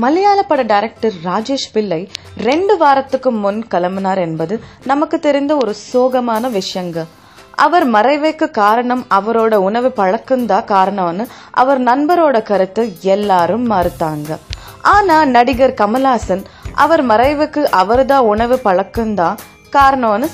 மலையாள பட டைரக்டர் ராஜேஷ் பிள்ளை 2 வாரத்துக்கு முன் கிளம்பினார் என்பது நமக்கு தெரிந்த ஒரு சோகமான விஷயங்க. அவர் மறைவுக்கு காரணம் அவரோட உணவு பழக்கம்தான் காரணம்னு அவர் நண்பரோட கருத்து எல்லாரும் மறுத்தாங்க. ஆனா நடிகர் கமல்ஹாசன் அவர் மறைவுக்கு அவர்தான் உணவு பழக்கம்தான் காரணம்னு